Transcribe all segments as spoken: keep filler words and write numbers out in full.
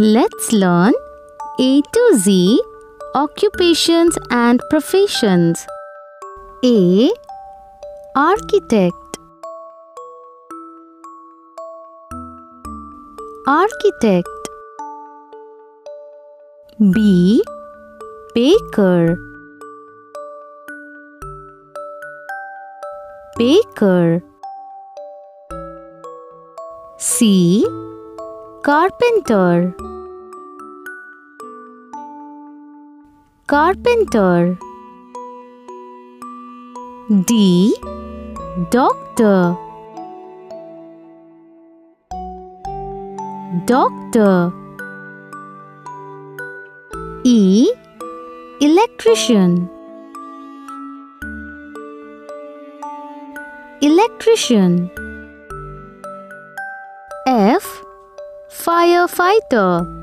Let's learn A to Z, occupations and professions. A. Architect. Architect. B. Baker. Baker. C. Carpenter. Carpenter. D. Doctor. Doctor. E. Electrician. Electrician. F. Firefighter.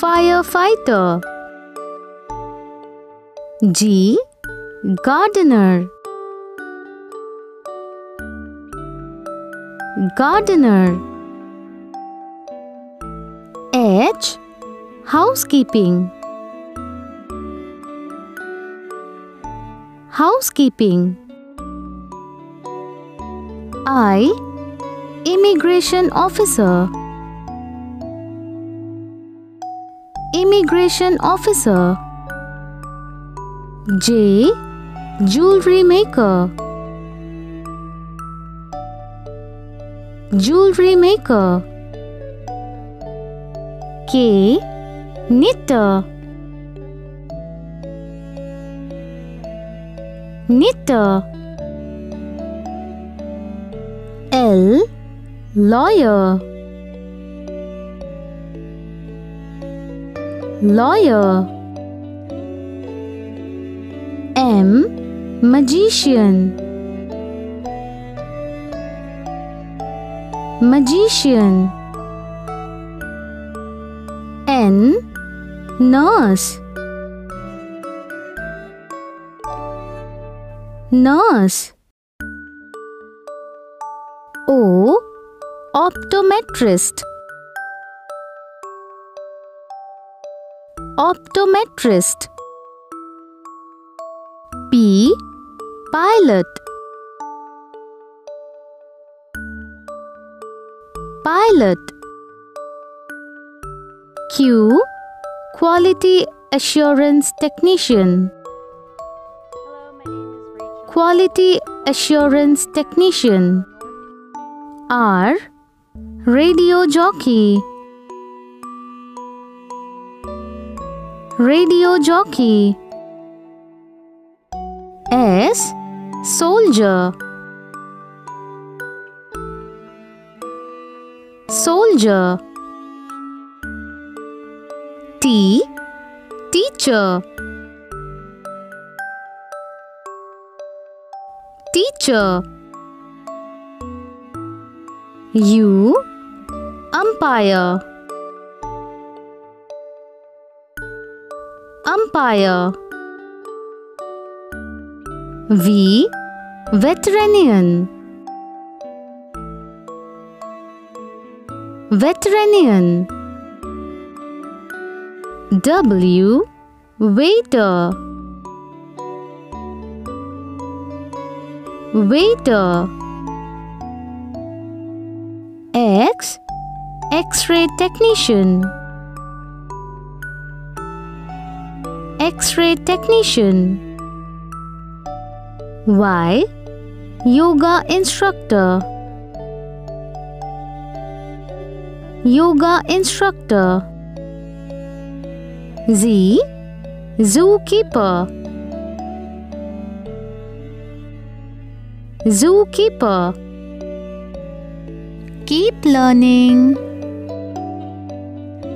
Firefighter. G. Gardener. Gardener. H. Housekeeping. Housekeeping. I. Immigration officer. Immigration officer. J. Jewelry maker. Jewelry maker. K. Knitter. Knitter. L. Lawyer. Lawyer. M. Magician. Magician. N. Nurse. Nurse. O. Optometrist. Optometrist. P. Pilot. Pilot. Q. Quality assurance technician. Quality assurance technician. R. Radio jockey. Radio jockey. S. Soldier. Soldier. T. Teacher. Teacher. U. Umpire. Umpire. V. Veterinarian. Veterinarian. W. Waiter. Waiter. X. X-ray technician. X-ray technician. Y. Yoga instructor. Yoga instructor. Z. Zookeeper. Zookeeper. Keep learning.